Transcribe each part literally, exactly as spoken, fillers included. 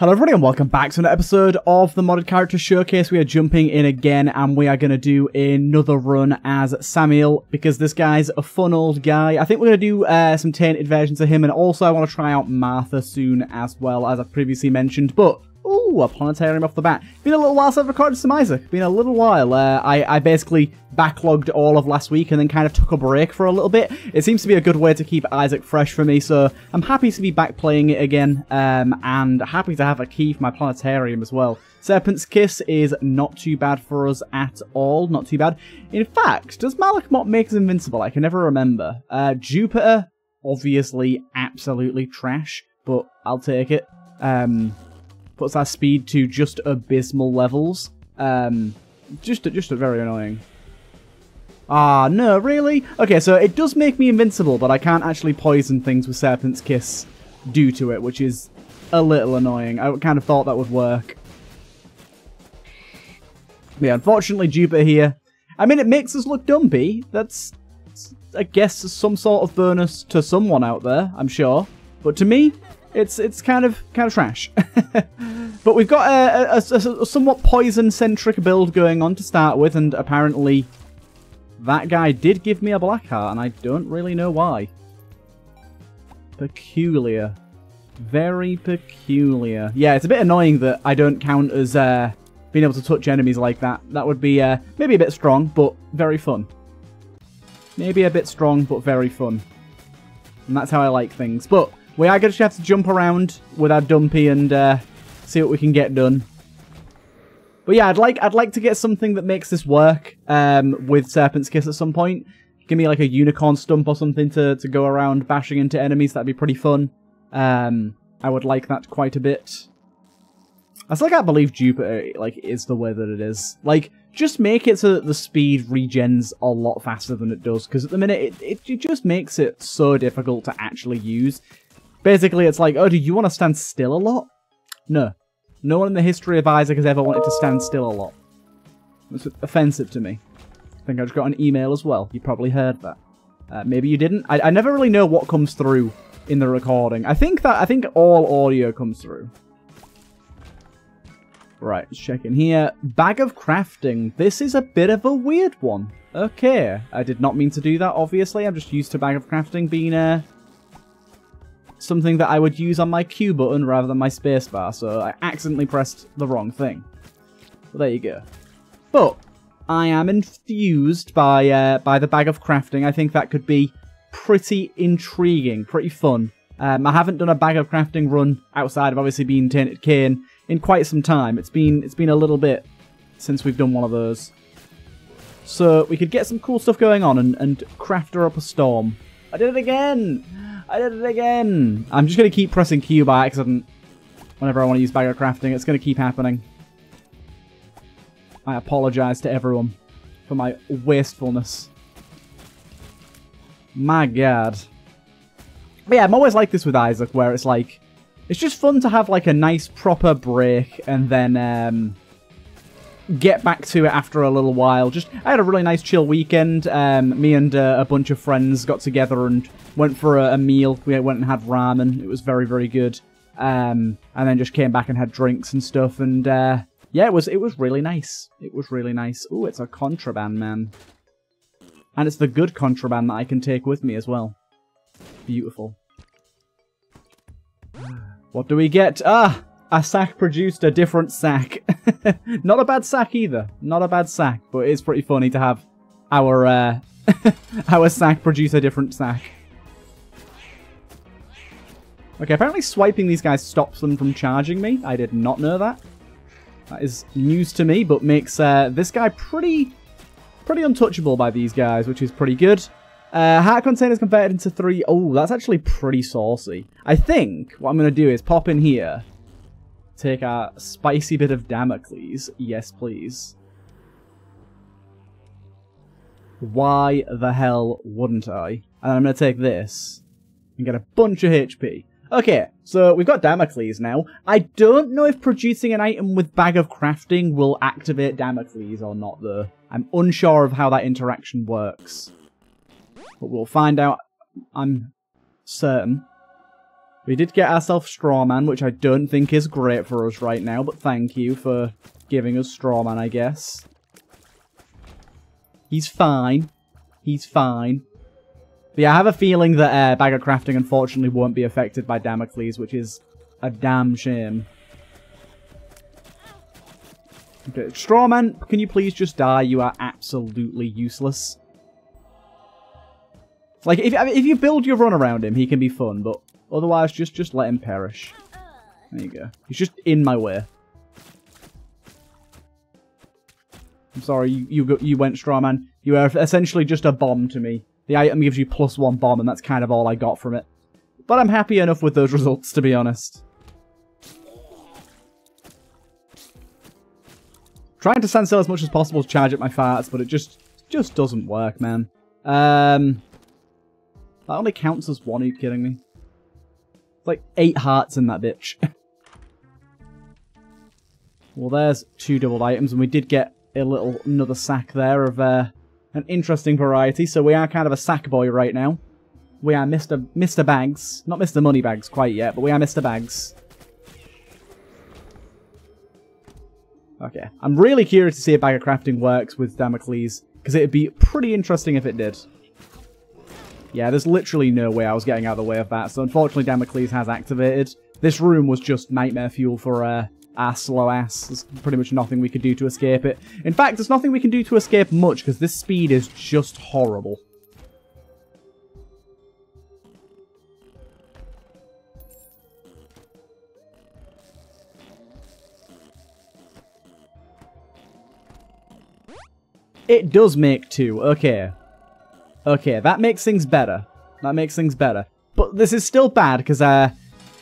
Hello everybody and welcome back to another episode of the Modded Character Showcase. We are jumping in again and we are going to do another run as Samuel because this guy's a fun old guy. I think we're going to do uh, some tainted versions of him, and also I want to try out Martha soon as well, as I previously mentioned. But, ooh, a planetarium off the bat. Been a little while since I've recorded some Isaac. Been a little while. Uh, I, I basically backlogged all of last week and then kind of took a break for a little bit. It seems to be a good way to keep Isaac fresh for me, so I'm happy to be back playing it again, um, and happy to have a key for my planetarium as well. Serpent's Kiss is not too bad for us at all, not too bad. In fact, does Malak Mot make us invincible? I can never remember. Uh, Jupiter, obviously absolutely trash, but I'll take it. Um, puts our speed to just abysmal levels. Um, just, just very annoying. Ah, no, really? Okay, so it does make me invincible, but I can't actually poison things with Serpent's Kiss due to it, which is a little annoying. I kind of thought that would work. Yeah, unfortunately, Jupiter here. I mean, it makes us look dumpy. That's, I guess, some sort of bonus to someone out there, I'm sure. But to me, it's it's kind of kind of trash. But we've got a, a, a, a somewhat poison-centric build going on to start with, and apparently that guy did give me a black heart, and I don't really know why. Peculiar. Very peculiar. Yeah, it's a bit annoying that I don't count as uh, being able to touch enemies like that. That would be uh, maybe a bit strong, but very fun. Maybe a bit strong, but very fun. And that's how I like things. But we are going to have to jump around with our dumpy and uh, see what we can get done. But yeah, I'd like I'd like to get something that makes this work um, with Serpent's Kiss at some point. Give me like a unicorn stump or something to, to go around bashing into enemies. That'd be pretty fun. Um, I would like that quite a bit. I still can't believe Jupiter like is the way that it is. Like, just make it so that the speed regens a lot faster than it does. Because at the minute, it, it, it just makes it so difficult to actually use. Basically, it's like, oh, do you want to stand still a lot? No. No one in the history of Isaac has ever wanted to stand still a lot. That's offensive to me. I think I just got an email as well. You probably heard that. Uh, maybe you didn't. I, I never really know what comes through in the recording. I think that I think all audio comes through. Right, let's check in here. Bag of Crafting. This is a bit of a weird one. Okay. I did not mean to do that, obviously. I'm just used to Bag of Crafting being a... Uh, something that I would use on my Q button rather than my space bar, so I accidentally pressed the wrong thing. Well, there you go. But I am infused by uh, by the Bag of Crafting. I think that could be pretty intriguing, pretty fun. Um, I haven't done a Bag of Crafting run outside of obviously being Tainted Cain in quite some time. It's been it's been a little bit since we've done one of those. So we could get some cool stuff going on and, and craft her up a storm. I did it again! I did it again! I'm just going to keep pressing Q by accident whenever I want to use Bag of Crafting. It's going to keep happening. I apologise to everyone for my wastefulness. My god. But yeah, I'm always like this with Isaac, where it's like... it's just fun to have like a nice proper break and then... Um, get back to it after a little while. Just, I had a really nice chill weekend. Um, me and uh, a bunch of friends got together and went for a, a meal. We went and had ramen. It was very, very good. Um, and then just came back and had drinks and stuff. And uh, yeah, it was it was really nice. It was really nice. Ooh, it's a contraband, man. And it's the good contraband that I can take with me as well. Beautiful. What do we get? Ah! A sack produced a different sack. Not a bad sack either. Not a bad sack, but it's pretty funny to have our uh, our sack produce a different sack. Okay, apparently swiping these guys stops them from charging me. I did not know that. That is news to me, but makes uh, this guy pretty pretty untouchable by these guys, which is pretty good. Uh, heart containers converted into three. Oh, that's actually pretty saucy. I think what I'm going to do is pop in here. Take our spicy bit of Damocles. Yes, please. Why the hell wouldn't I? And I'm going to take this and get a bunch of H P. Okay, so we've got Damocles now. I don't know if producing an item with Bag of Crafting will activate Damocles or not, though. I'm unsure of how that interaction works. But we'll find out, I'm certain. We did get ourselves Strawman, which I don't think is great for us right now, but thank you for giving us Strawman, I guess. He's fine. He's fine. But yeah, I have a feeling that uh, Bag of Crafting unfortunately won't be affected by Damocles, which is a damn shame. Okay, Strawman, can you please just die? You are absolutely useless. Like, if, I mean, if you build your run around him, he can be fun, but otherwise, just, just let him perish. There you go. He's just in my way. I'm sorry, you you, go, you went Strawman. You are essentially just a bomb to me. The item gives you plus one bomb, and that's kind of all I got from it. But I'm happy enough with those results, to be honest. Trying to stand still as much as possible to charge up my farts, but it just just doesn't work, man. Um, that only counts as one, are you kidding me? It's like eight hearts in that bitch. Well, there's two doubled items, and we did get a little another sack there of uh, an interesting variety, so we are kind of a sack boy right now. We are Mister Mister Bags. Not Mister Moneybags quite yet, but we are Mister Bags. Okay, I'm really curious to see if Bag of Crafting works with Damocles, because it'd be pretty interesting if it did. Yeah, there's literally no way I was getting out of the way of that, so unfortunately Damocles has activated. This room was just nightmare fuel for uh, our slow ass. There's pretty much nothing we could do to escape it. In fact, there's nothing we can do to escape much, because this speed is just horrible. It does make two, okay. Okay, that makes things better. That makes things better. But this is still bad, because uh,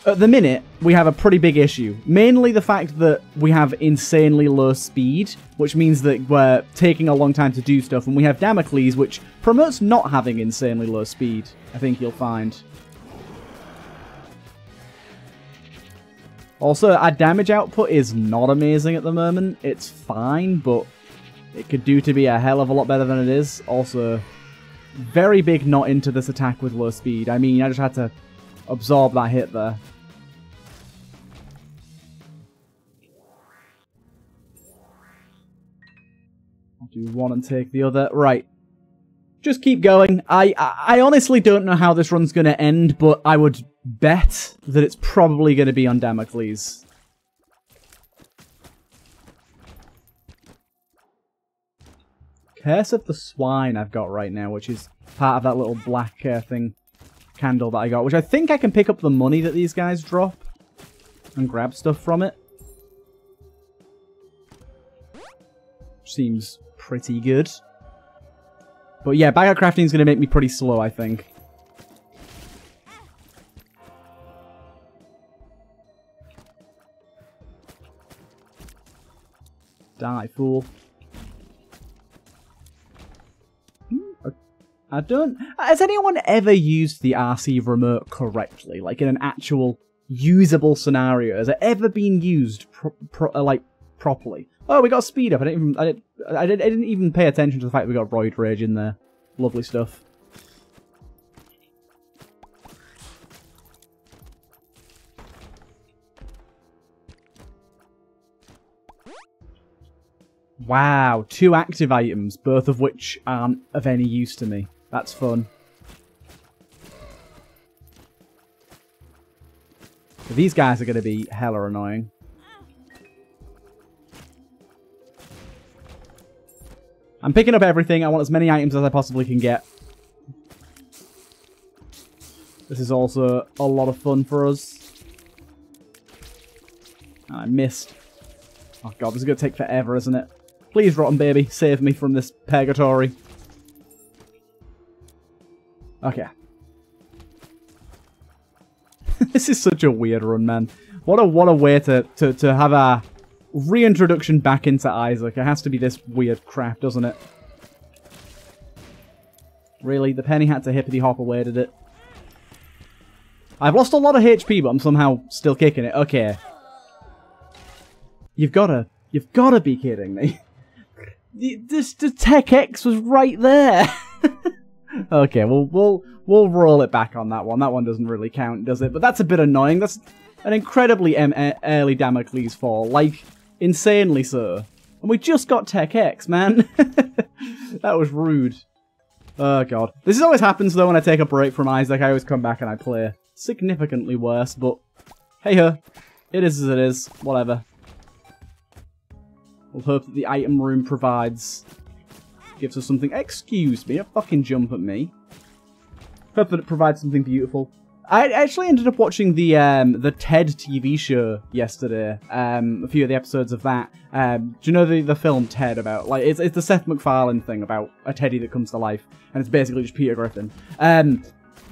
at the minute, we have a pretty big issue. Mainly the fact that we have insanely low speed, which means that we're taking a long time to do stuff, and we have Damocles, which promotes not having insanely low speed, I think you'll find. Also, our damage output is not amazing at the moment. It's fine, but it could do to be a hell of a lot better than it is. Also, very big not into this attack with low speed. I mean, I just had to absorb that hit there. I'll do one and take the other. Right. Just keep going. I, I, I honestly don't know how this run's going to end, but I would bet that it's probably going to be on Damocles. Curse of the Swine I've got right now, which is part of that little black uh, thing, candle that I got, which I think I can pick up the money that these guys drop and grab stuff from it. Seems pretty good. But yeah, Bag of Crafting is going to make me pretty slow, I think. Die, fool. I don't... Has anyone ever used the R C remote correctly? Like, in an actual usable scenario? Has it ever been used, pro pro like, properly? Oh, we got speed up. I didn't even... I didn't, I didn't, I didn't even pay attention to the fact that we got Roid Rage in there. Lovely stuff. Wow, two active items, both of which aren't of any use to me. That's fun. So these guys are going to be hella annoying. I'm picking up everything. I want as many items as I possibly can get. This is also a lot of fun for us. I missed. Oh god, this is going to take forever, isn't it? Please, Rotten Baby, save me from this purgatory. Okay. This is such a weird run, man. What a what a way to, to, to have a reintroduction back into Isaac. It has to be this weird crap, doesn't it? Really, the penny had to hippity-hop away, did it? I've lost a lot of H P, but I'm somehow still kicking it. Okay. You've got to... You've got to be kidding me. This, this Tech X was right there. Okay, well, we'll we'll roll it back on that one. That one doesn't really count, does it? But that's a bit annoying. That's an incredibly em early Damocles fall, like, insanely so. And we just got Tech X, man. That was rude. Oh, God. This always happens, though, when I take a break from Isaac. I always come back and I play significantly worse, but hey-ho. It is as it is. Whatever. We'll hope that the item room provides... gives us something. Excuse me, don't fucking jump at me. Hope that it provides something beautiful. I actually ended up watching the um, the Ted T V show yesterday. Um, a few of the episodes of that. Um, do you know the the film Ted about? Like, it's it's the Seth MacFarlane thing about a teddy that comes to life, and it's basically just Peter Griffin. Um,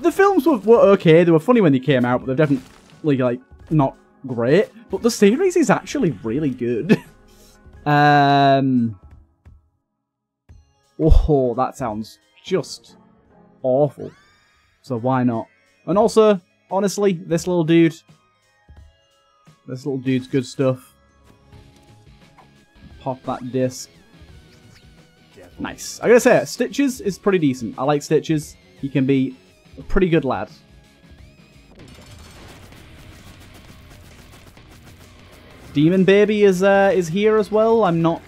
the films were, were okay. They were funny when they came out, but they're definitely like not great. But the series is actually really good. um, oh, that sounds just awful. So why not? And also, honestly, this little dude, this little dude's good stuff. Pop that disc. Nice. I gotta say, Stitches is pretty decent. I like Stitches. He can be a pretty good lad. Demon Baby is uh, is here as well. I'm not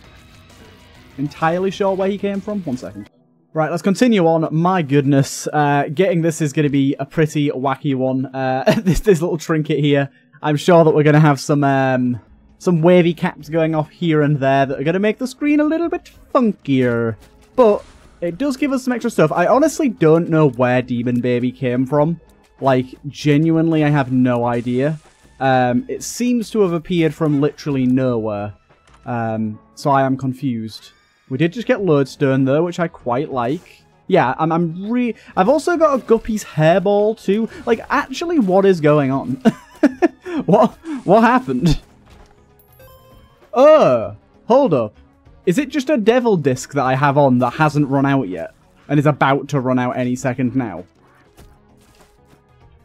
entirely sure where he came from. One second. Right, let's continue on. My goodness, uh, getting this is going to be a pretty wacky one. Uh, this this little trinket here. I'm sure that we're going to have some um, some wavy caps going off here and there that are going to make the screen a little bit funkier. But it does give us some extra stuff. I honestly don't know where Demon Baby came from. Like, genuinely, I have no idea. Um, it seems to have appeared from literally nowhere. Um, so I am confused. We did just get Lodestone, though, which I quite like. Yeah, I'm, I'm re... I've also got a Guppy's hairball, too. Like, actually, what is going on? what What happened? Oh, hold up. Is it just a devil disc that I have on that hasn't run out yet? And is about to run out any second now?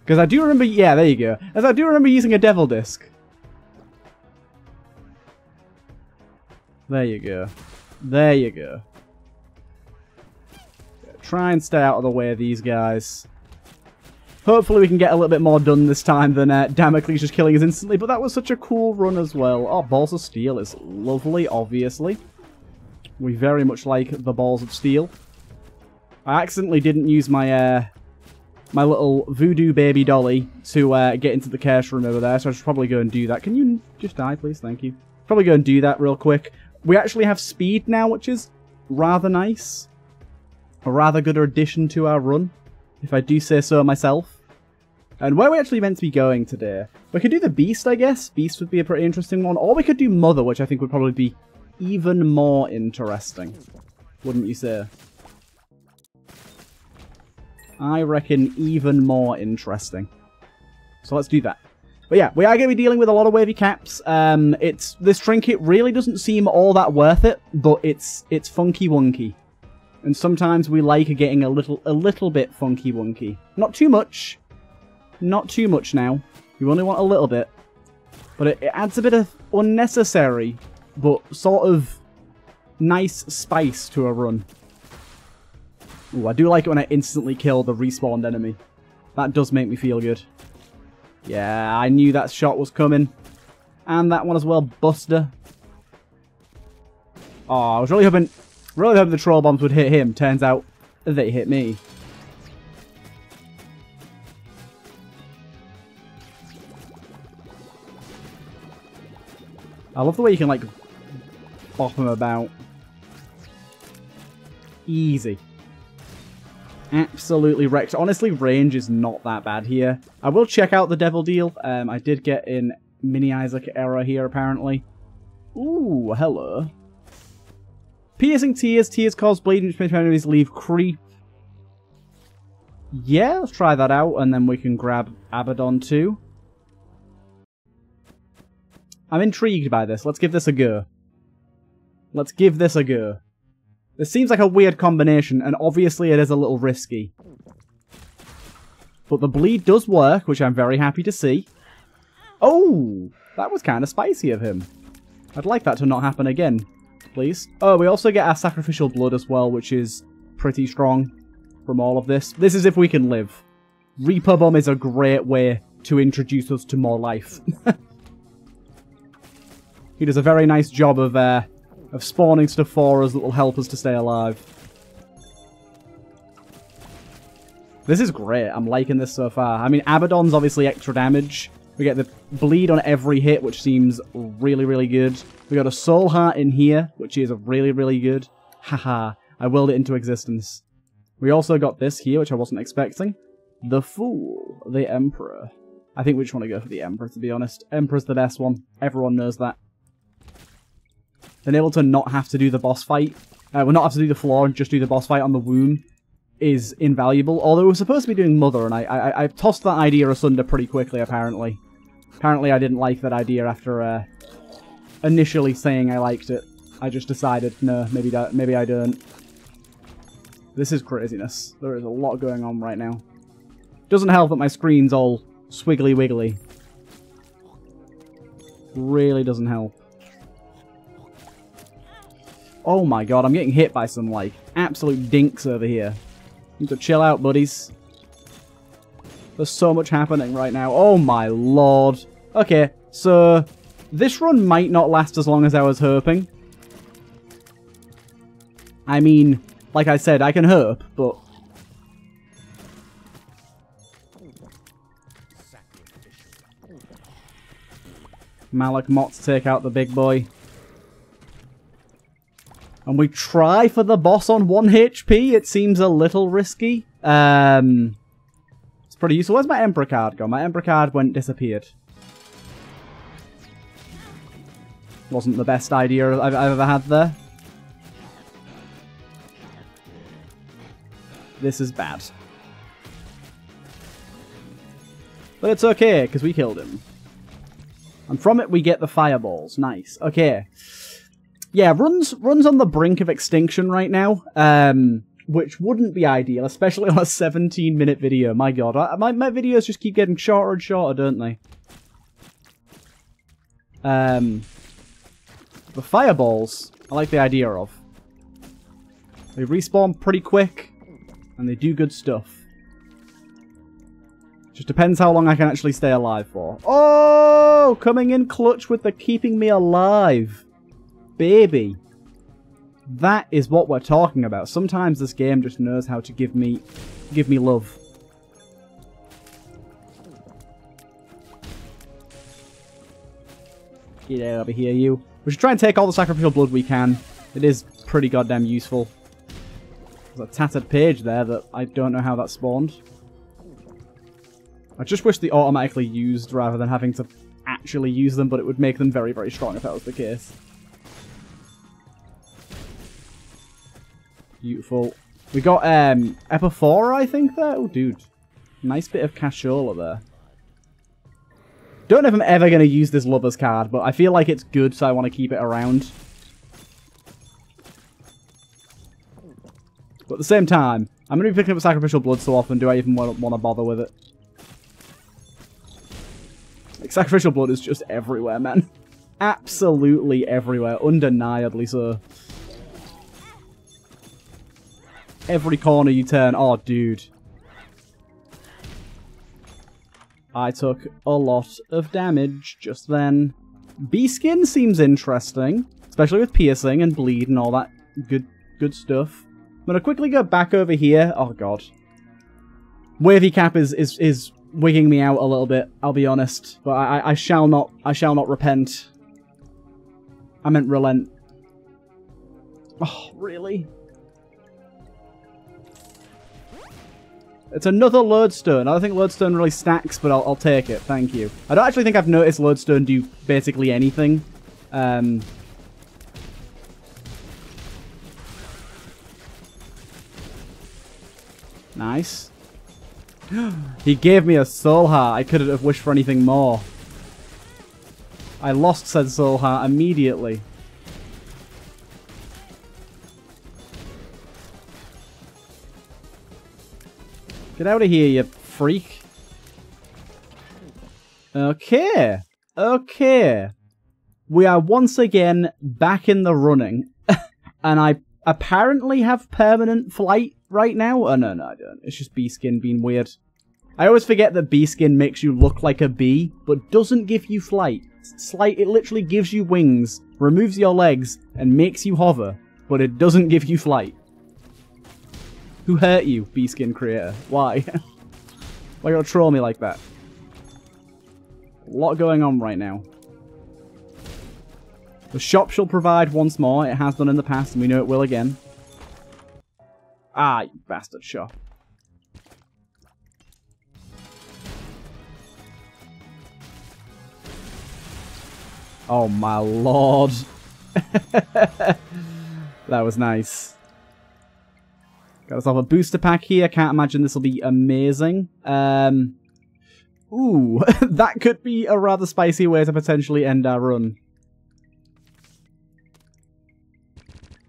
Because I do remember... Yeah, there you go. As I do remember using a devil disc. There you go. There you go. Yeah, try and stay out of the way of these guys. Hopefully we can get a little bit more done this time than uh, Damocles just killing us instantly, but that was such a cool run as well. Oh, Balls of Steel is lovely, obviously. We very much like the Balls of Steel. I accidentally didn't use my uh, my little voodoo baby dolly to uh, get into the cash room over there, so I should probably go and do that. Can you just die, please? Thank you. Probably go and do that real quick. We actually have speed now, which is rather nice. A rather good addition to our run, if I do say so myself. And where are we actually meant to be going today? We could do the Beast, I guess. Beast would be a pretty interesting one. Or we could do Mother, which I think would probably be even more interesting. Wouldn't you say? I reckon even more interesting. So let's do that. But yeah, we are going to be dealing with a lot of wavy caps. Um, it's this trinket really doesn't seem all that worth it, but it's it's funky wonky, and sometimes we like getting a little a little bit funky wonky. Not too much, not too much now. We only want a little bit, but it, it adds a bit of unnecessary, but sort of nice spice to a run. Ooh, I do like it when I instantly kill the respawned enemy. That does make me feel good. Yeah, I knew that shot was coming. And that one as well, Buster. Oh, I was really hoping, really hoping the troll bombs would hit him. Turns out they hit me. I love the way you can, like, bop them about. Easy. Absolutely wrecked. Honestly, range is not that bad here. I will check out the devil deal. Um, I did get in mini Isaac error here, apparently. Ooh, hello. Piercing tears. Tears cause bleeding, which makes enemies leave creep. Yeah, let's try that out, and then we can grab Abaddon too. I'm intrigued by this. Let's give this a go. Let's give this a go. This seems like a weird combination, and obviously it is a little risky. But the bleed does work, which I'm very happy to see. Oh! That was kind of spicy of him. I'd like that to not happen again, please. Oh, we also get our Sacrificial Blood as well, which is pretty strong. from all of this. This is if we can live. Reaper Bomb is a great way to introduce us to more life. He does a very nice job of uh, of spawning stuff for us that will help us to stay alive. This is great. I'm liking this so far. I mean, Abaddon's obviously extra damage. We get the bleed on every hit, which seems really, really good. We got a soul heart in here, which is really, really good. Haha, I willed it into existence. We also got this here, which I wasn't expecting. The Fool, the Emperor. I think we just want to go for the Emperor, to be honest. Emperor's the best one. Everyone knows that. Being able to not have to do the boss fight, uh, well, not have to do the floor and just do the boss fight on the womb is invaluable. Although we're supposed to be doing Mother, and I, I, I tossed that idea asunder pretty quickly, apparently. Apparently I didn't like that idea after uh, initially saying I liked it. I just decided, no, maybe, that, maybe I don't. This is craziness. There is a lot going on right now. Doesn't help that my screen's all swiggly wiggly. Really doesn't help. Oh my god, I'm getting hit by some, like, absolute dinks over here. Need to chill out, buddies. There's so much happening right now. Oh my lord. Okay, so this run might not last as long as I was hoping. I mean, like I said, I can hope, but... Malak Mot to take out the big boy. And we try for the boss on one H P. It seems a little risky. Um, it's pretty useful. Where's my Emperor card gone? My Emperor card went disappeared. Wasn't the best idea I've, I've ever had there. This is bad. But it's okay, because we killed him. And from it we get the fireballs. Nice. Okay. Yeah, runs runs on the brink of extinction right now, um, which wouldn't be ideal, especially on a seventeen minute video. My god, I, my, my videos just keep getting shorter and shorter, don't they? Um, the fireballs, I like the idea of. They respawn pretty quick, and they do good stuff. Just depends how long I can actually stay alive for. Oh, coming in clutch with the keeping me alive. Baby. That is what we're talking about. Sometimes this game just knows how to give me give me love. Get over here, you. We should try and take all the sacrificial blood we can. It is pretty goddamn useful. There's a tattered page there that I don't know how that spawned. I just wish they automatically used rather than having to actually use them, but it would make them very, very strong if that was the case. Beautiful. We got um, Epiphora, I think, there? Oh, dude. Nice bit of cashola there. Don't know if I'm ever going to use this Lover's card, but I feel like it's good, so I want to keep it around. But at the same time, I'm going to be picking up Sacrificial Blood so often, do I even want to bother with it? Like, Sacrificial Blood is just everywhere, man. Absolutely everywhere. Undeniably so. Every corner you turn. Oh, dude. I took a lot of damage just then. Bee Skin seems interesting, especially with piercing and bleed and all that good good stuff. I'm going to quickly go back over here. Oh, God. Wavy Cap is, is, is wigging me out a little bit, I'll be honest. But I, I shall not I shall not repent. I meant relent. Oh, really? It's another Lodestone. I don't think Lodestone really stacks, but I'll, I'll take it. Thank you. I don't actually think I've noticed Lodestone do basically anything. Um, nice. He gave me a soul heart. I couldn't have wished for anything more. I lost said soul heart immediately. Get out of here, you freak. Okay. Okay. We are once again back in the running. And I apparently have permanent flight right now? Oh, no, no, I don't. It's just Bee Skin being weird. I always forget that Bee Skin makes you look like a bee, but doesn't give you flight. Slight, it literally gives you wings, removes your legs, and makes you hover, but it doesn't give you flight. Who hurt you, Bee Skin creator? Why? Why you gotta troll me like that? A lot going on right now. The shop shall provide once more. It has done in the past, and we know it will again. Ah, you bastard shop. Oh my lord. That was nice. Got us off a booster pack here. Can't imagine this will be amazing. Um, ooh, that could be a rather spicy way to potentially end our run.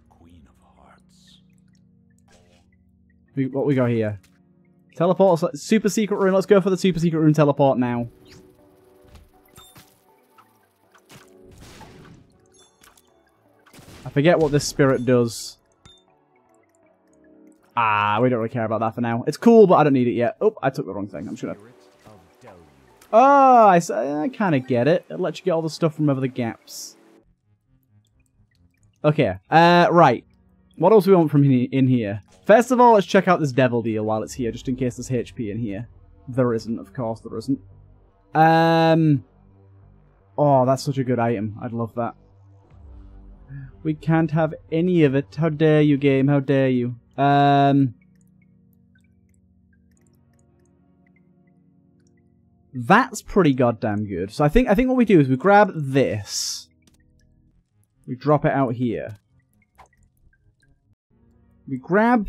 Queen of Hearts. We, what we got here? Teleport, super secret room. Let's go for the super secret room teleport now. I forget what this spirit does. Ah, we don't really care about that for now. It's cool, but I don't need it yet. Oh, I took the wrong thing. I'm sure. Oh, I, I kind of get it. It lets you get all the stuff from over the gaps. Okay, uh, right. What else do we want from in here? First of all, let's check out this devil deal while it's here, just in case there's H P in here. There isn't, of course there isn't. Um. Oh, that's such a good item. I'd love that. We can't have any of it. How dare you, game? How dare you? Um, that's pretty goddamn good. So I think I think what we do is we grab this, we drop it out here, we grab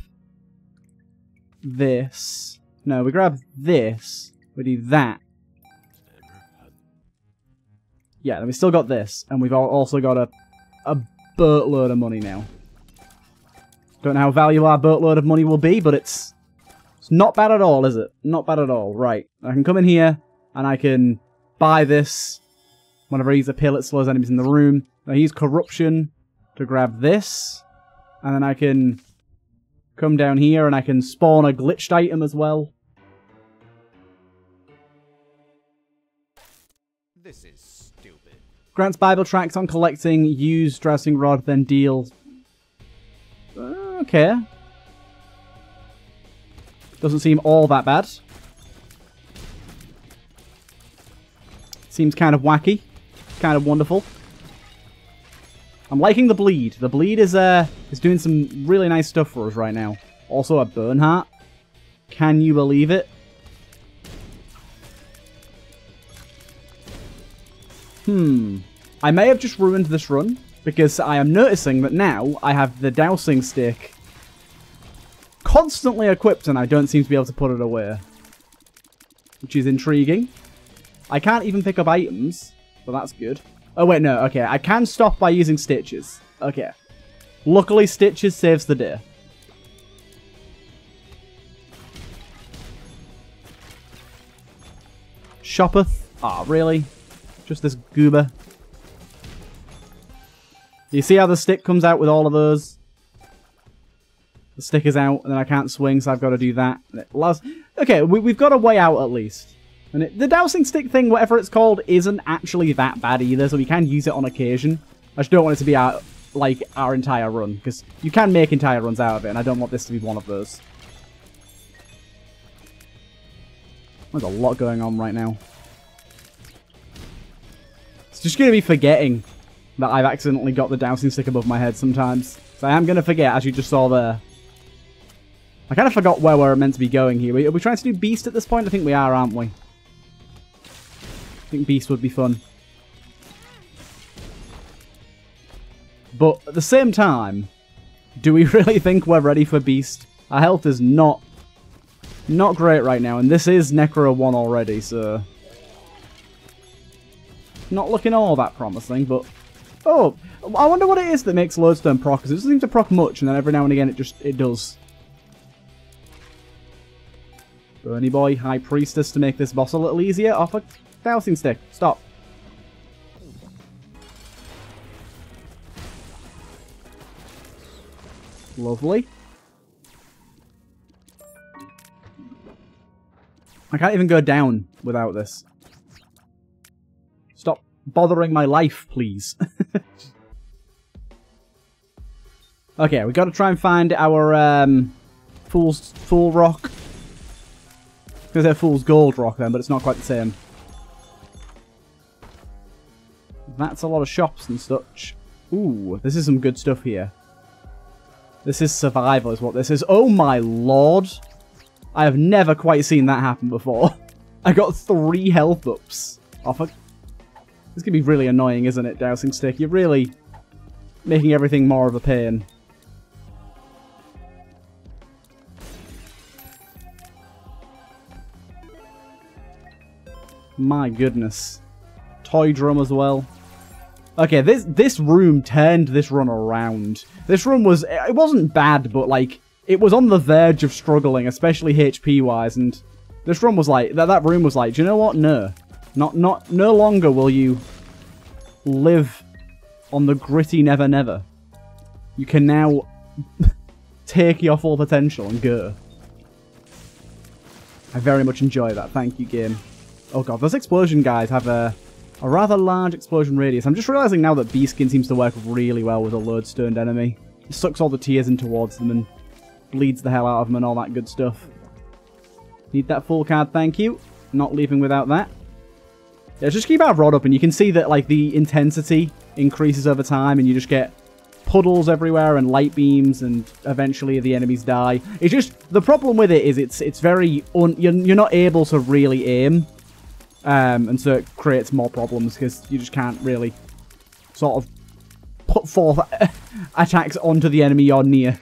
this. No, we grab this. We do that. Yeah, then we still got this, and we've also got a a boatload of money now. Don't know how valuable our boatload of money will be, but it's, it's not bad at all, is it? Not bad at all. Right. I can come in here, and I can buy this. Whenever I use a pill, it slows enemies in the room. I use corruption to grab this. And then I can come down here, and I can spawn a glitched item as well. This is stupid. Grants Bible tracts on collecting. Use Drowsing Rod, then deal... Okay. Doesn't seem all that bad. Seems kind of wacky. Kind of wonderful. I'm liking the bleed. The bleed is uh is doing some really nice stuff for us right now. Also a burn heart. Can you believe it? Hmm. I may have just ruined this run. Because I am noticing that now I have the dousing stick constantly equipped and I don't seem to be able to put it away. Which is intriguing. I can't even pick up items, but that's good. Oh wait, no, okay. I can stop by using Stitches. Okay. Luckily, Stitches saves the day. Shoppeth? Ah, oh, really? Just this goober. You see how the stick comes out with all of those? The stick is out, and then I can't swing, so I've got to do that. And it allows... Okay, we, we've got a way out at least. And it, the dousing stick thing, whatever it's called, isn't actually that bad either, so we can use it on occasion. I just don't want it to be our, like, our entire run, because you can make entire runs out of it, and I don't want this to be one of those. There's a lot going on right now. It's just going to be forgetting that I've accidentally got the dousing stick above my head sometimes. So I am going to forget, as you just saw there. I kind of forgot where we're meant to be going here. Are we trying to do Beast at this point? I think we are, aren't we? I think Beast would be fun. But at the same time, do we really think we're ready for Beast? Our health is not, not great right now, and this is Necro one already, so... Not looking all that promising, but... Oh, I wonder what it is that makes Lodestone proc, because it doesn't seem to proc much, and then every now and again it just, it does. Bernie Boy, High Priestess, to make this boss a little easier, off a dousing stick. Stop. Lovely. I can't even go down without this. Stop bothering my life, please. Okay, we got to try and find our um, fool's fool rock. Because they're fool's gold rock then, but it's not quite the same. That's a lot of shops and such. Ooh, this is some good stuff here. This is survival is what this is. Oh my lord! I have never quite seen that happen before. I got three health ups off a... This could be really annoying, isn't it, Dousing Stick? You're really making everything more of a pain. My goodness. Toy drum as well. Okay, this this room turned this run around. This room was... It wasn't bad, but, like, it was on the verge of struggling, especially H P-wise, and this run was like... That, that room was like, do you know what? No. Not, not, no longer will you live on the gritty never-never. You can now take your full potential and go. I very much enjoy that. Thank you, game. Oh god, those explosion guys have a... A rather large explosion radius. I'm just realising now that Bee Skin seems to work really well with a lodestone enemy. It sucks all the tears in towards them and bleeds the hell out of them and all that good stuff. Need that full card, thank you. Not leaving without that. Yeah, just keep our rod up and you can see that like the intensity increases over time and you just get puddles everywhere and light beams and eventually the enemies die. It's just, the problem with it is it's it's very, un you're, you're not able to really aim. Um, and so it creates more problems because you just can't really sort of put forth attacks onto the enemy you're near.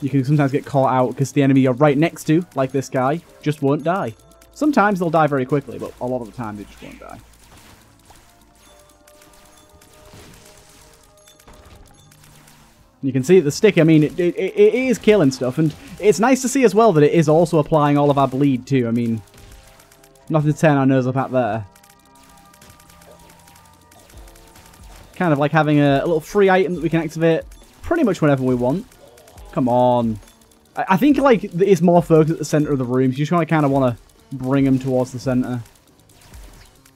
You can sometimes get caught out because the enemy you're right next to, like this guy, just won't die. Sometimes they'll die very quickly, but a lot of the time they just won't die. You can see the stick, I mean, it, it, it is killing stuff, and it's nice to see as well that it is also applying all of our bleed too, I mean... Nothing to turn our nose up at there. Kind of like having a, a little free item that we can activate pretty much whenever we want. Come on. I, I think like it's more focused at the center of the room, so you just kind of, kind of want to bring them towards the center.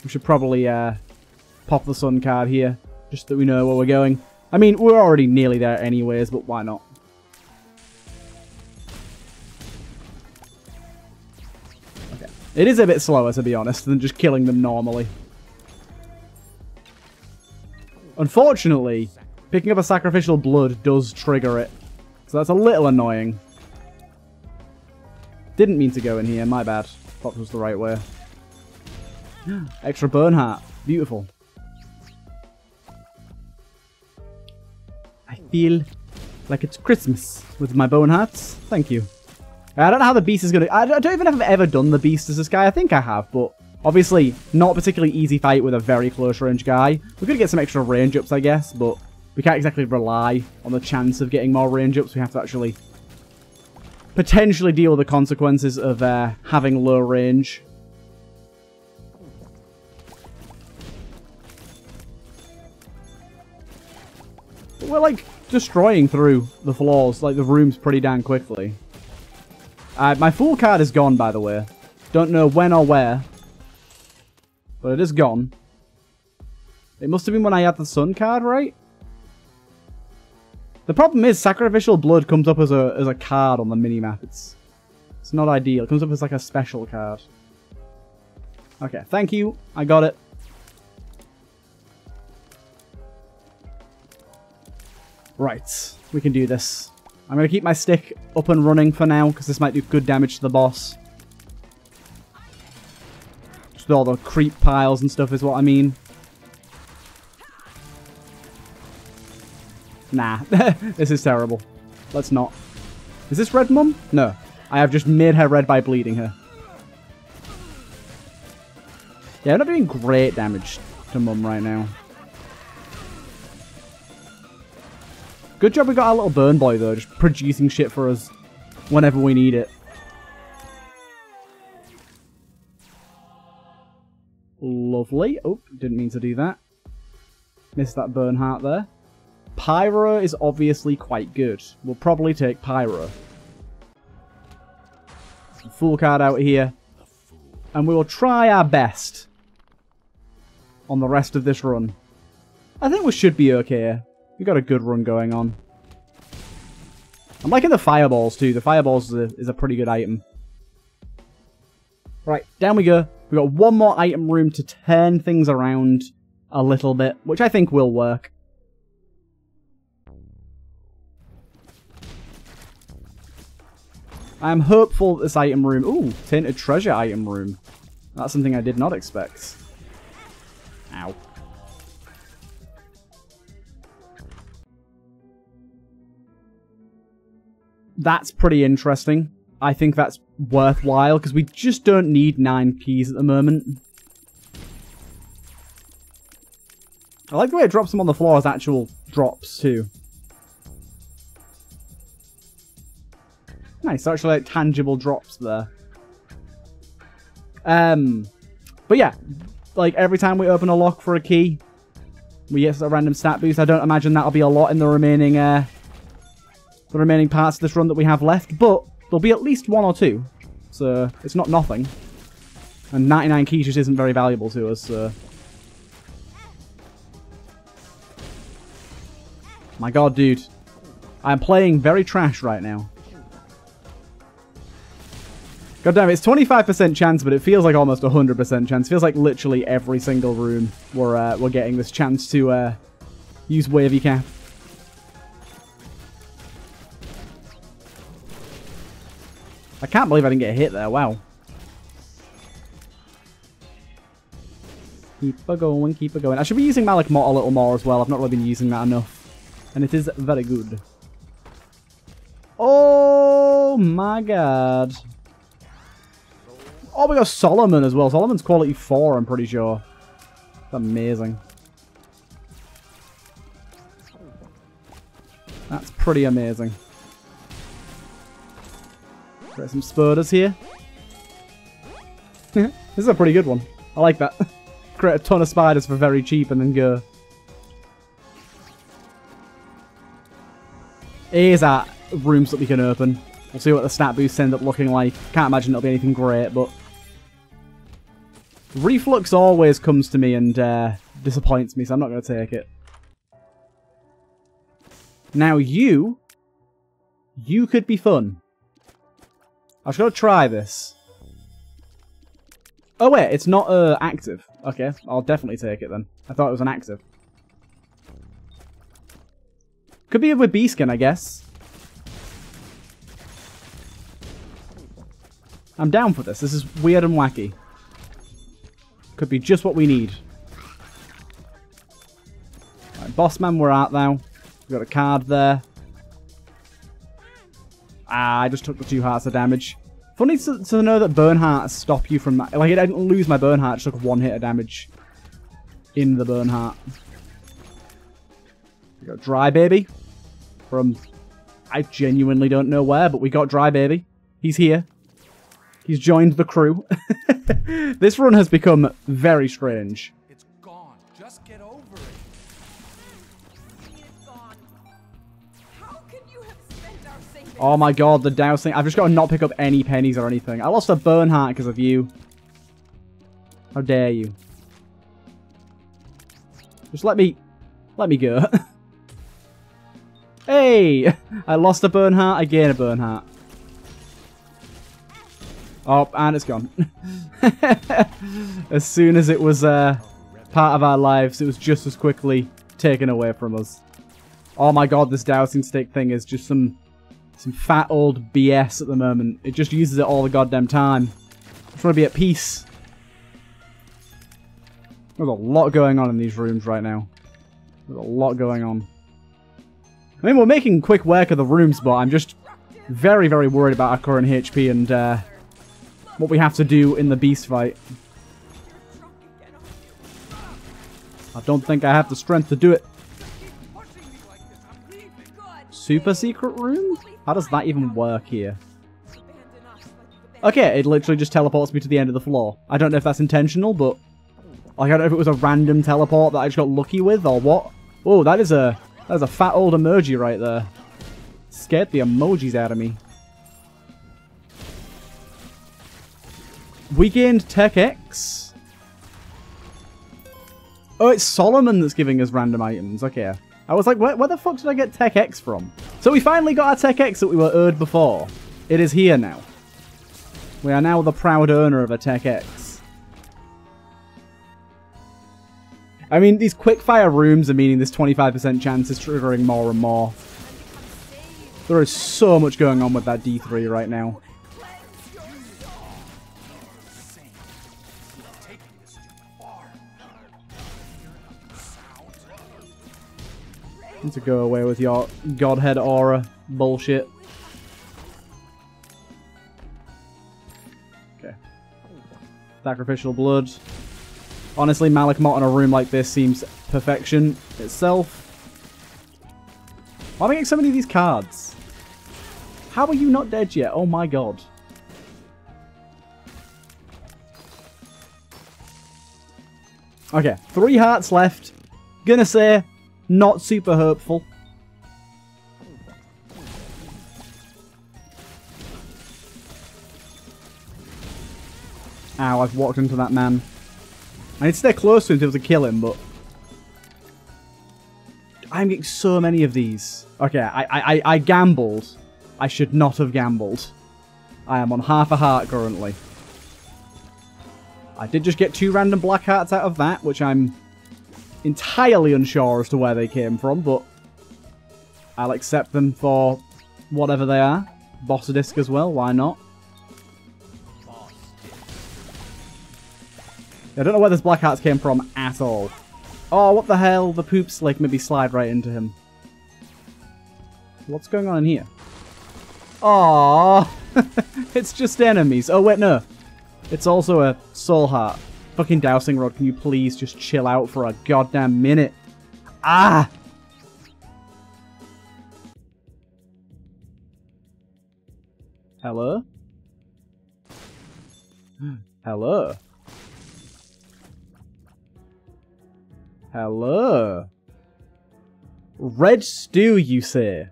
We should probably uh, pop the sun card here, just so that we know where we're going. I mean, we're already nearly there anyways, but why not? It is a bit slower, to be honest, than just killing them normally. Unfortunately, picking up a Sacrificial Blood does trigger it. So that's a little annoying. Didn't mean to go in here, my bad. Thought it was the right way. Extra burn heart. Beautiful. I feel like it's Christmas with my bone hearts. Thank you. I don't know how the beast is going to... I don't even know if I've ever done the beast as this guy. I think I have, but obviously not a particularly easy fight with a very close range guy. We're going to get some extra range ups, I guess, but we can't exactly rely on the chance of getting more range ups. We have to actually potentially deal with the consequences of uh, having low range. But we're, like, destroying through the floors, like, the rooms pretty damn quickly. Uh, my fool card is gone, by the way. Don't know when or where. But it is gone. It must have been when I had the sun card, right? The problem is, Sacrificial Blood comes up as a as a card on the minimap. It's, it's not ideal. It comes up as like a special card. Okay, thank you. I got it. Right, we can do this. I'm going to keep my stick up and running for now, because this might do good damage to the boss. Just all the creep piles and stuff is what I mean. Nah, this is terrible. Let's not. Is this Red Mum? No. I have just made her red by bleeding her. Yeah, I'm not doing great damage to Mum right now. Good job we got our little burn boy, though, just producing shit for us whenever we need it. Lovely. Oh, didn't mean to do that. Missed that burn heart there. Pyro is obviously quite good. We'll probably take Pyro. Fool card out here. and we will try our best on the rest of this run. I think we should be okay. We've got a good run going on. I'm liking the fireballs too. The fireballs is a, is a pretty good item. Right, down we go. We've got one more item room to turn things around a little bit, which I think will work. I am hopeful that this item room... Ooh, Tainted Treasure item room. That's something I did not expect. Ow. That's pretty interesting. I think that's worthwhile, because we just don't need nine keys at the moment. I like the way it drops them on the floor as actual drops, too. Nice, actually like tangible drops there. Um, but yeah, like every time we open a lock for a key, we get a random stat boost. I don't imagine that'll be a lot in the remaining, uh, the remaining parts of this run that we have left, but there'll be at least one or two, so it's not nothing. And ninety-nine keys just isn't very valuable to us, so... My god, dude. I'm playing very trash right now. God damn it, it's twenty-five percent chance, but it feels like almost one hundred percent chance. It feels like literally every single room we're, uh, we're getting this chance to uh, use wavy cap. I can't believe I didn't get hit there, wow. Keep a going, keep a going. I should be using Malak Mot a little more as well. I've not really been using that enough. And it is very good. Oh my god. Oh, we got Solomon as well. Solomon's quality four, I'm pretty sure. It's amazing. That's pretty amazing. Get some spiders here. This is a pretty good one. I like that. Create a ton of spiders for very cheap and then go. Here's our rooms that we can open. We'll see what the stat boosts end up looking like. Can't imagine it'll be anything great, but... Reflux always comes to me and uh, disappoints me, so I'm not going to take it. Now you... You could be fun. I've got to try this. Oh wait, it's not uh, active. Okay, I'll definitely take it then. I thought it was an active. Could be with Bee Skin, I guess. I'm down for this. This is weird and wacky. Could be just what we need. Right, boss man, we're out now. We've got a card there. Ah, I just took the two hearts of damage. Funny to, to know that burn hearts stop you from... Like, I didn't lose my burn heart. I just took one hit of damage in the burn heart. We got Dry Baby from... I genuinely don't know where, but we got Dry Baby. He's here. He's joined the crew. This run has become very strange. It's gone. Just get over it. It's gone. Oh my god, the dousing. I've just got to not pick up any pennies or anything. I lost a burn heart because of you. How dare you. Just let me... Let me go. Hey! I lost a burn heart. I gained a burn heart. Oh, and it's gone. As soon as it was uh, part of our lives, it was just as quickly taken away from us. Oh my god, this dousing stick thing is just some... Some fat old B S at the moment. It just uses it all the goddamn time. I just want to be at peace. There's a lot going on in these rooms right now. There's a lot going on. I mean, we're making quick work of the rooms, but I'm just very, very worried about our current H P and uh, what we have to do in the beast fight. I don't think I have the strength to do it. Super secret room? How does that even work here? Okay, it literally just teleports me to the end of the floor. I don't know if that's intentional, but... Like, I don't know if it was a random teleport that I just got lucky with, or what. Oh, that is a... That is a fat old emoji right there. Scared the emojis out of me. We gained Tech X. Oh, it's Solomon that's giving us random items. Okay. I was like, where, where the fuck did I get Tech X from? So we finally got our Tech X that we were owed before. It is here now. We are now the proud owner of a Tech X. I mean, these quickfire rooms are meaning this twenty-five percent chance is triggering more and more. There is so much going on with that D three right now. To go away with your godhead aura bullshit. Okay. Sacrificial blood. Honestly, Malak Mot in a room like this seems perfection itself. Why am I getting so many of these cards? How are you not dead yet? Oh my god. Okay, three hearts left. Gonna say... not super hopeful. Ow, I've walked into that man. I need to stay close to him to be able to kill him, but... I'm getting so many of these. Okay, I, I, I gambled. I should not have gambled. I am on half a heart currently. I did just get two random black hearts out of that, which I'm... entirely unsure as to where they came from, but I'll accept them for whatever they are. Boss disc as well, why not? I don't know where those black hearts came from at all. Oh, what the hell? The poop slick maybe slide right into him. What's going on in here? Aww! It's just enemies. Oh, wait, no. It's also a soul heart. Fucking dousing rod, can you please just chill out for a goddamn minute? Ah! Hello? Hello? Hello? Red stew, you say?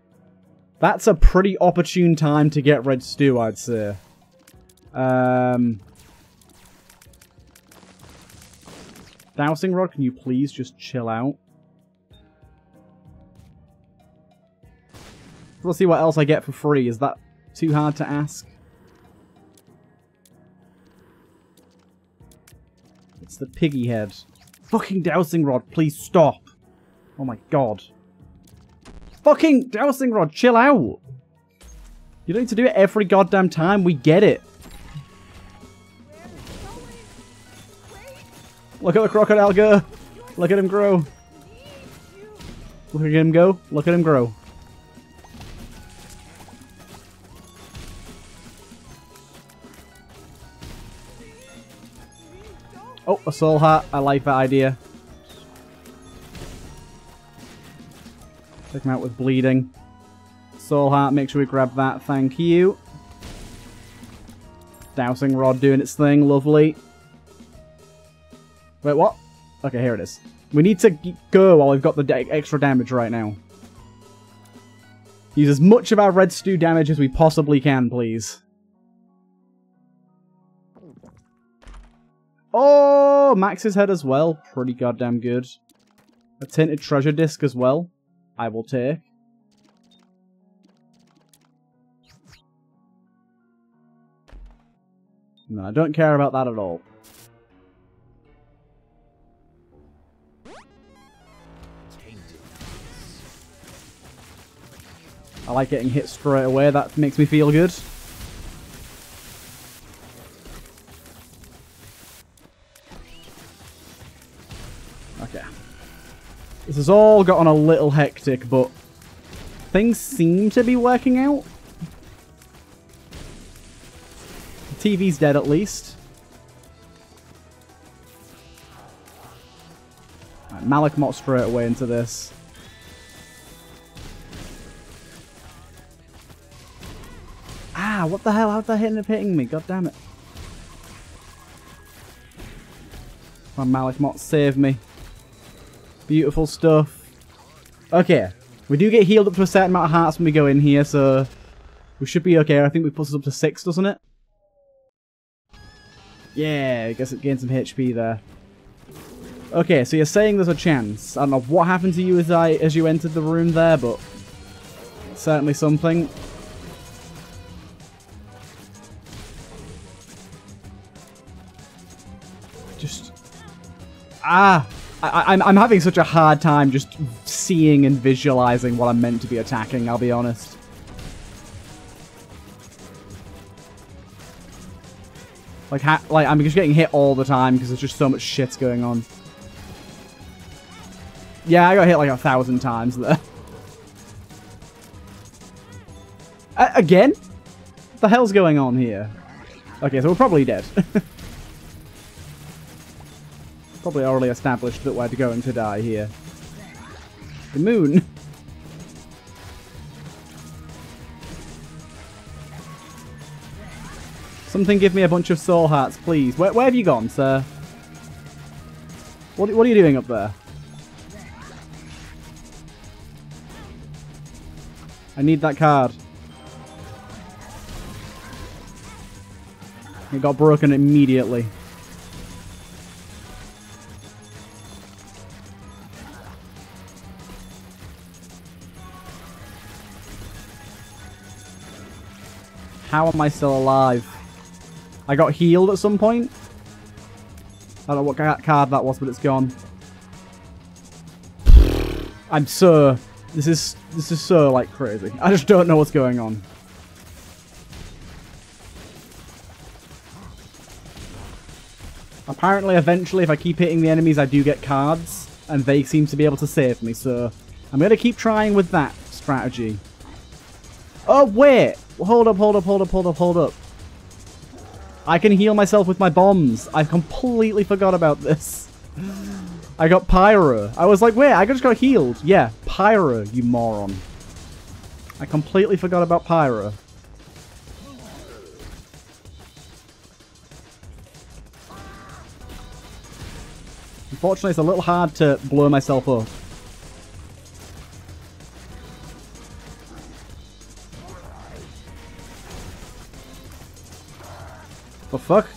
That's a pretty opportune time to get red stew, I'd say. Um... Dousing rod, can you please just chill out? We'll see what else I get for free. Is that too hard to ask? It's the piggy head. Fucking dousing rod, please stop. Oh my god. Fucking dousing rod, chill out. You don't need to do it every goddamn time. We get it. Look at the crocodile go! Look at him grow! Look at him go! Look at him grow! Oh, a soul heart. I like that idea. Take him out with bleeding. Soul heart, make sure we grab that. Thank you. Dousing rod doing its thing. Lovely. Wait, what? Okay, here it is. We need to go while we've got the da- extra damage right now. Use as much of our red stew damage as we possibly can, please. Oh, Max's head as well. Pretty goddamn good. A tinted treasure disc as well. I will take. No, I don't care about that at all. I like getting hit straight away, that makes me feel good. Okay. This has all gotten a little hectic, but things seem to be working out. The T V's dead at least. Right, Malak Mot straight away into this. What the hell? How'd that end up hitting me? God damn it. My Malak Mot saved me. Beautiful stuff. Okay. We do get healed up to a certain amount of hearts when we go in here, so we should be okay. I think we put us up to six, doesn't it? Yeah, I guess it gained some H P there. Okay, so you're saying there's a chance. I don't know what happened to you as I as you entered the room there, but certainly something. Just ah, I, I'm I'm having such a hard time just seeing and visualizing what I'm meant to be attacking. I'll be honest. Like, ha like I'm just getting hit all the time because there's just so much shit going on. Yeah, I got hit like a thousand times there. Uh, again? What the hell's going on here? Okay, so we're probably dead. Probably already established that we're going to die here. The moon. Something give me a bunch of soul hearts, please. Where, where have you gone, sir? What, what are you doing up there? I need that card. It got broken immediately. How am I still alive? I got healed at some point. I don't know what card that was, but it's gone. I'm so... This is, this is so, like, crazy. I just don't know what's going on. Apparently, eventually, if I keep hitting the enemies, I do get cards. And they seem to be able to save me, so... I'm going to keep trying with that strategy. Oh, wait! Hold up, hold up, hold up, hold up, hold up. I can heal myself with my bombs. I completely forgot about this. I got Pyro. I was like, wait, I just got healed. Yeah, Pyro, you moron. I completely forgot about Pyro. Unfortunately, it's a little hard to blow myself up. The fuck?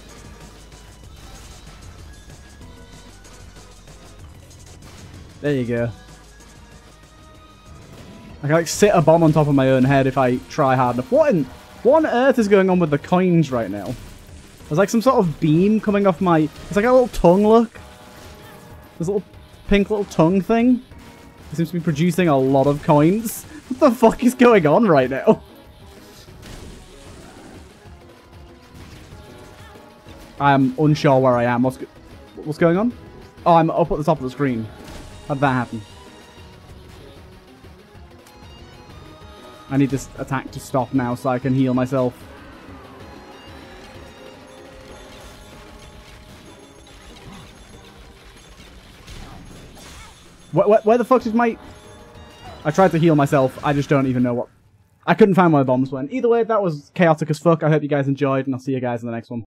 There you go. I can like sit a bomb on top of my own head if I try hard enough. What, in, what on earth is going on with the coins right now? There's like some sort of beam coming off my... It's like a little tongue look. This little pink little tongue thing. It seems to be producing a lot of coins. What the fuck is going on right now? I am unsure where I am. What's, go what's going on? Oh, I'm up at the top of the screen. How did that happen? I need this attack to stop now so I can heal myself. Where, where, where the fuck did my... I tried to heal myself. I just don't even know what... I couldn't find where my bombs went. Either way, that was chaotic as fuck. I hope you guys enjoyed, and I'll see you guys in the next one.